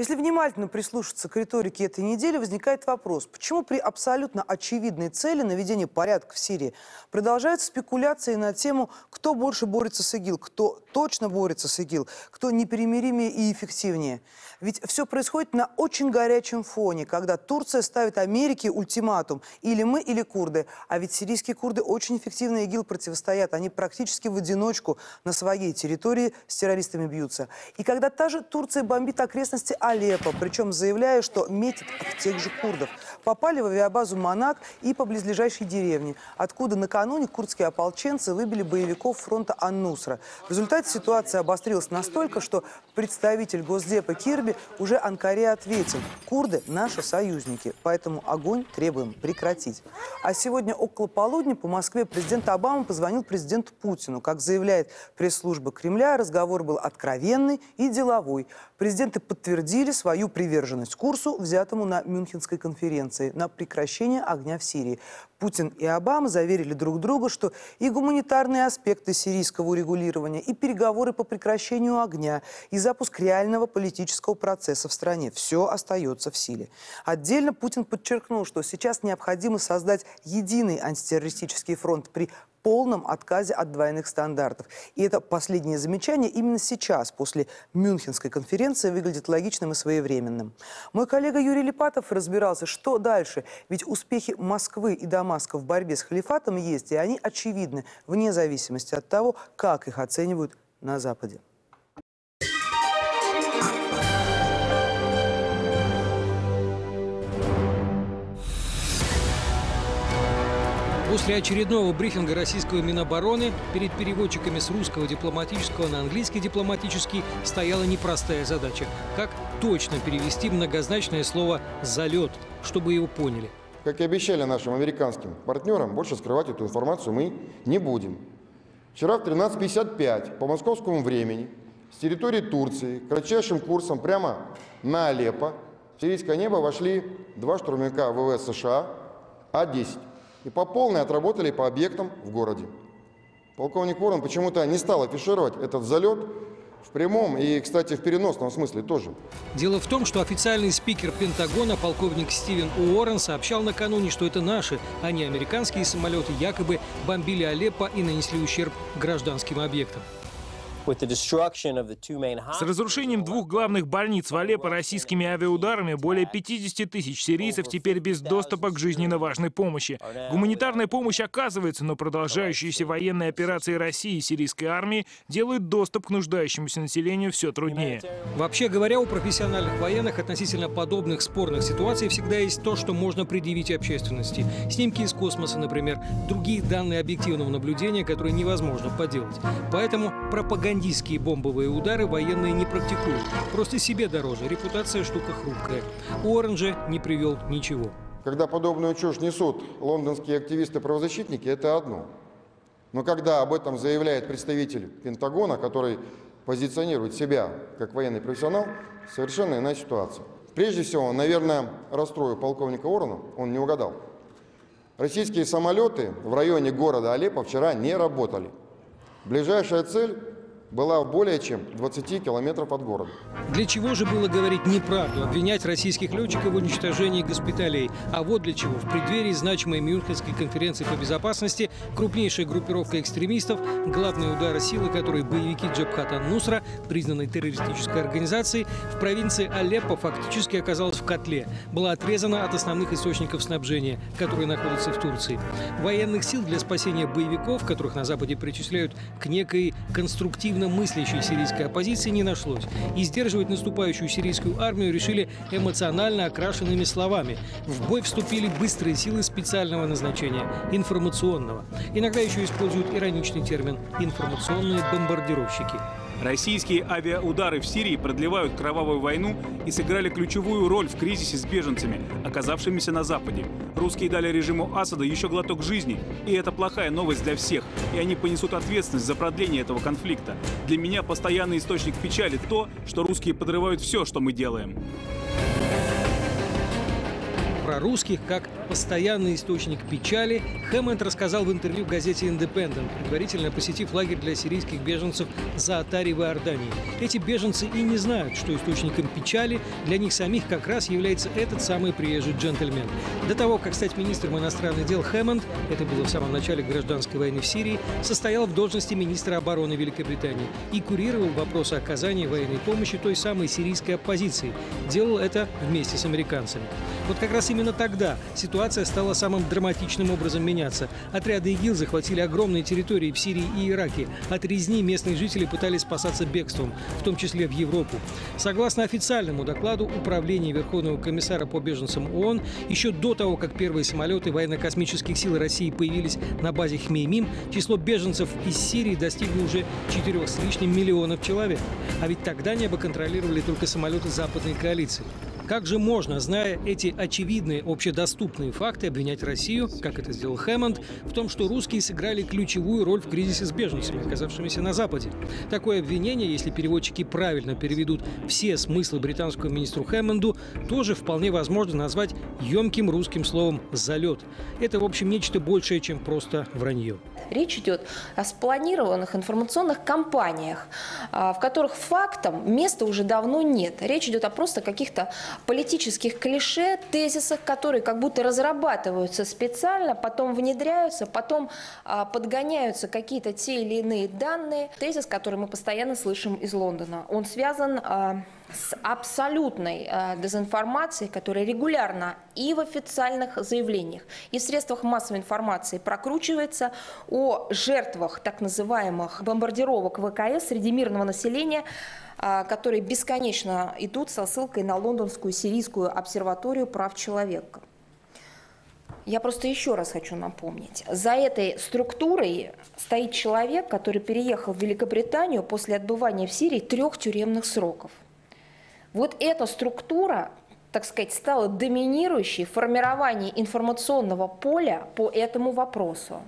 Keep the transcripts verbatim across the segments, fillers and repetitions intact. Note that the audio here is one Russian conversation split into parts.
Если внимательно прислушаться к риторике этой недели, возникает вопрос, почему при абсолютно очевидной цели наведения порядка в Сирии продолжаются спекуляции на тему, кто больше борется с ИГИЛ, кто точно борется с ИГИЛ, кто непримиримее и эффективнее. Ведь все происходит на очень горячем фоне, когда Турция ставит Америке ультиматум: или мы, или курды. А ведь сирийские курды очень эффективно ИГИЛ противостоят, они практически в одиночку на своей территории с террористами бьются. И когда та же Турция бомбит окрестности Алеппо, причем заявляя, что метит в тех же курдов. Попали в авиабазу «Монак» и по близлежащей деревне, откуда накануне курдские ополченцы выбили боевиков фронта Ан-Нусра. В результате ситуация обострилась настолько, что представитель Госдепа Кирби уже Анкаре ответил: курды – наши союзники, поэтому огонь требуем прекратить. А сегодня около полудня по Москве президент Обама позвонил президенту Путину. Как заявляет пресс-служба Кремля, разговор был откровенный и деловой. Президенты подтвердили свою приверженность курсу, взятому на Мюнхенской конференции, на прекращение огня в Сирии. Путин и Обама заверили друг друга, что и гуманитарные аспекты сирийского урегулирования, и переговоры по прекращению огня, и запуск реального политического процесса в стране — все остается в силе. Отдельно Путин подчеркнул, что сейчас необходимо создать единый антитеррористический фронт при полном отказе от двойных стандартов. И это последнее замечание именно сейчас, после Мюнхенской конференции, выглядит логичным и своевременным. Мой коллега Юрий Липатов разбирался, что дальше. Ведь успехи Москвы и Дамаска в борьбе с халифатом есть, и они очевидны, вне зависимости от того, как их оценивают на Западе. После очередного брифинга российского Минобороны перед переводчиками с русского дипломатического на английский дипломатический стояла непростая задача – как точно перевести многозначное слово «залет», чтобы его поняли. Как и обещали нашим американским партнерам, больше скрывать эту информацию мы не будем. Вчера в тринадцать пятьдесят пять по московскому времени с территории Турции кратчайшим курсом прямо на Алеппо в сирийское небо вошли два штурмовика ВВС США А десять. И по полной отработали по объектам в городе. Полковник Уоррен почему-то не стал афишировать этот залет в прямом и, кстати, в переносном смысле тоже. Дело в том, что официальный спикер Пентагона, полковник Стивен Уоррен, сообщал накануне, что это наши, а не американские самолеты, якобы бомбили Алеппо и нанесли ущерб гражданским объектам. С разрушением двух главных больниц в Алеппо российскими авиаударами более пятидесяти тысяч сирийцев теперь без доступа к жизненно важной помощи. Гуманитарная помощь оказывается, но продолжающиеся военные операции России и сирийской армии делают доступ к нуждающемуся населению все труднее. Вообще говоря, у профессиональных военных относительно подобных спорных ситуаций всегда есть то, что можно предъявить общественности. Снимки из космоса, например, другие данные объективного наблюдения, которые невозможно подделать. Поэтому пропаганда. Пропагандистские бомбовые удары военные не практикуют. Просто себе дороже. Репутация штука хрупкая. У Оранжа не привел ничего. Когда подобную чушь несут лондонские активисты-правозащитники, это одно. Но когда об этом заявляет представитель Пентагона, который позиционирует себя как военный профессионал, совершенно иная ситуация. Прежде всего, наверное, расстрою полковника Уоррена, он не угадал. Российские самолеты в районе города Алеппо вчера не работали. Ближайшая цель была более чем двадцати километров от города. Для чего же было говорить неправду, обвинять российских летчиков в уничтожении госпиталей? А вот для чего. В преддверии значимой Мюнхенской конференции по безопасности крупнейшая группировка экстремистов, главные удары силы которой боевики Джабхата Нусра, признанной террористической организацией, в провинции Алеппо фактически оказалась в котле, была отрезана от основных источников снабжения, которые находятся в Турции. Военных сил для спасения боевиков, которых на Западе причисляют к некой конструктивной мыслящей сирийской оппозиции, не нашлось. И сдерживать наступающую сирийскую армию решили эмоционально окрашенными словами. В бой вступили быстрые силы специального назначения – информационного. Иногда еще используют ироничный термин – информационные бомбардировщики. Российские авиаудары в Сирии продлевают кровавую войну и сыграли ключевую роль в кризисе с беженцами, оказавшимися на Западе. Русские дали режиму Асада еще глоток жизни, и это плохая новость для всех, и они понесут ответственность за продление этого конфликта. Для меня постоянный источник печали то, что русские подрывают все, что мы делаем. про русских как постоянный источник печали Хэммонд рассказал в интервью газете «Индепендент», предварительно посетив лагерь для сирийских беженцев Заатари в Иордании. Эти беженцы и не знают, что источником печали для них самих как раз является этот самый приезжий джентльмен. До того, как стать министром иностранных дел, Хэммонд, это было в самом начале гражданской войны в Сирии, состоял в должности министра обороны Великобритании и курировал вопросы оказания военной помощи той самой сирийской оппозиции. Делал это вместе с американцами. Вот как раз именно тогда ситуация стала самым драматичным образом меняться. Отряды ИГИЛ захватили огромные территории в Сирии и Ираке. От резни местные жители пытались спасаться бегством, в том числе в Европу. Согласно официальному докладу Управления Верховного комиссара по беженцам ООН, еще до того, как первые самолеты военно-космических сил России появились на базе Хмеймим, число беженцев из Сирии достигло уже четырёх с лишним миллионов человек. А ведь тогда небо контролировали только самолеты западной коалиции. Как же можно, зная эти очевидные общедоступные факты, обвинять Россию, как это сделал Хэммонд, в том, что русские сыграли ключевую роль в кризисе с беженцами, оказавшимися на Западе? Такое обвинение, если переводчики правильно переведут все смыслы британскому министру Хэммонду, тоже вполне возможно назвать емким русским словом «залет». Это, в общем, нечто большее, чем просто вранье. Речь идет о спланированных информационных кампаниях, в которых фактам места уже давно нет. Речь идет о просто каких-то политических клише, тезисах, которые как будто разрабатываются специально, потом внедряются, потом подгоняются какие-то те или иные данные. Тезис, который мы постоянно слышим из Лондона, он связан с абсолютной дезинформацией, которая регулярно и в официальных заявлениях, и в средствах массовой информации прокручивается о жертвах так называемых бомбардировок ВКС среди мирного населения, которые бесконечно идут со ссылкой на Лондонскую Сирийскую обсерваторию прав человека. Я просто еще раз хочу напомнить. За этой структурой стоит человек, который переехал в Великобританию после отбывания в Сирии трех тюремных сроков. Вот эта структура, так сказать, стала доминирующей в формировании информационного поля по этому вопросу.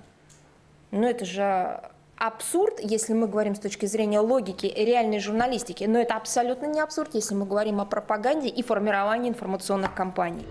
Но это же абсурд, если мы говорим с точки зрения логики и реальной журналистики, но это абсолютно не абсурд, если мы говорим о пропаганде и формировании информационных кампаний.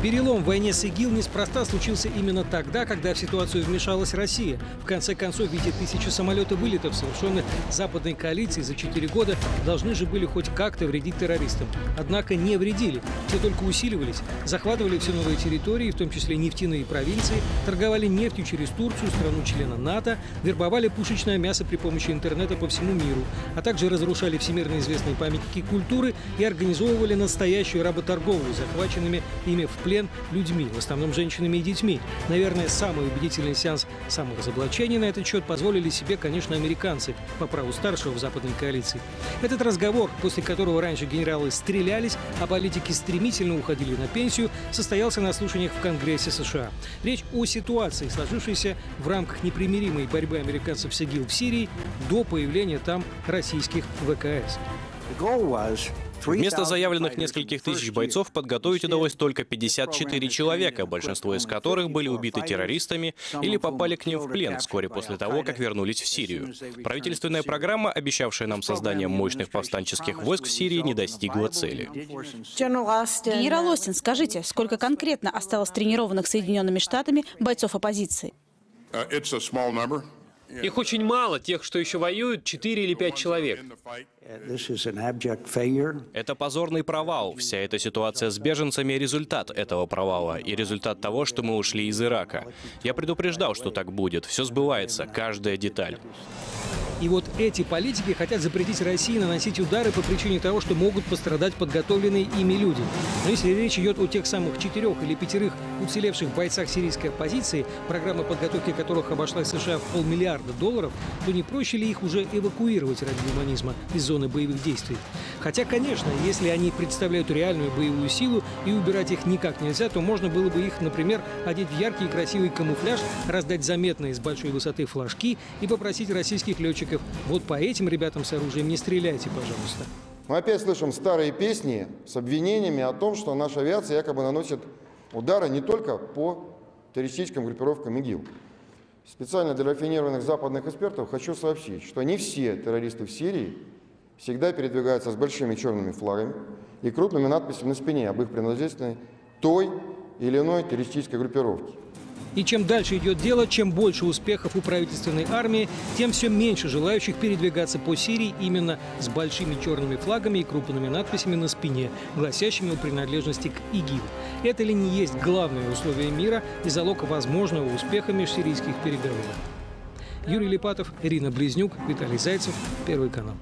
Перелом в войне с ИГИЛ неспроста случился именно тогда, когда в ситуацию вмешалась Россия. В конце концов, ведь и тысячи самолетов вылетов, совершенных западной коалицией за четыре года, должны же были хоть как-то вредить террористам. Однако не вредили. Все только усиливались. Захватывали все новые территории, в том числе нефтяные провинции, торговали нефтью через Турцию, страну-члена НАТО, вербовали пушечное мясо при помощи интернета по всему миру, а также разрушали всемирно известные памятники культуры и организовывали настоящую работорговлю захваченными ими в людьми, в основном женщинами и детьми. Наверное, самый убедительный сеанс саморазоблачения на этот счет позволили себе, конечно, американцы, по праву старшего в западной коалиции. Этот разговор, после которого раньше генералы стрелялись, а политики стремительно уходили на пенсию, состоялся на слушаниях в Конгрессе США. Речь о ситуации, сложившейся в рамках непримиримой борьбы американцев с ИГИЛ в Сирии до появления там российских ВКС. Вместо заявленных нескольких тысяч бойцов подготовить удалось только пятьдесят четыре человека, большинство из которых были убиты террористами или попали к ним в плен вскоре после того, как вернулись в Сирию. Правительственная программа, обещавшая нам создание мощных повстанческих войск в Сирии, не достигла цели. Ира Лостин, скажите, сколько конкретно осталось тренированных Соединенными Штатами бойцов оппозиции? Их очень мало, тех, что еще воюют, четыре или пять человек. Это позорный провал. Вся эта ситуация с беженцами — результат этого провала и результат того, что мы ушли из Ирака. Я предупреждал, что так будет. Все сбывается, каждая деталь. И вот эти политики хотят запретить России наносить удары по причине того, что могут пострадать подготовленные ими люди. Но если речь идет о тех самых четырех или пятерых уцелевших бойцах сирийской оппозиции, программа подготовки которых обошлась США в полмиллиарда долларов, то не проще ли их уже эвакуировать ради гуманизма из зоны боевых действий? Хотя, конечно, если они представляют реальную боевую силу и убирать их никак нельзя, то можно было бы их, например, одеть в яркий и красивый камуфляж, раздать заметные с большой высоты флажки и попросить российских летчиков: вот по этим ребятам с оружием не стреляйте, пожалуйста. Мы опять слышим старые песни с обвинениями о том, что наша авиация якобы наносит удары не только по террористическим группировкам ИГИЛ. Специально для рафинированных западных экспертов хочу сообщить, что не все террористы в Сирии всегда передвигаются с большими черными флагами и крупными надписями на спине об их принадлежности той или иной террористической группировке. И чем дальше идет дело, чем больше успехов у правительственной армии, тем все меньше желающих передвигаться по Сирии именно с большими черными флагами и крупными надписями на спине, гласящими о принадлежности к ИГИЛ. Это ли не есть главное условие мира и залог возможного успеха межсирийских переговоров? Юрий Липатов, Ирина Близнюк, Виталий Зайцев, Первый канал.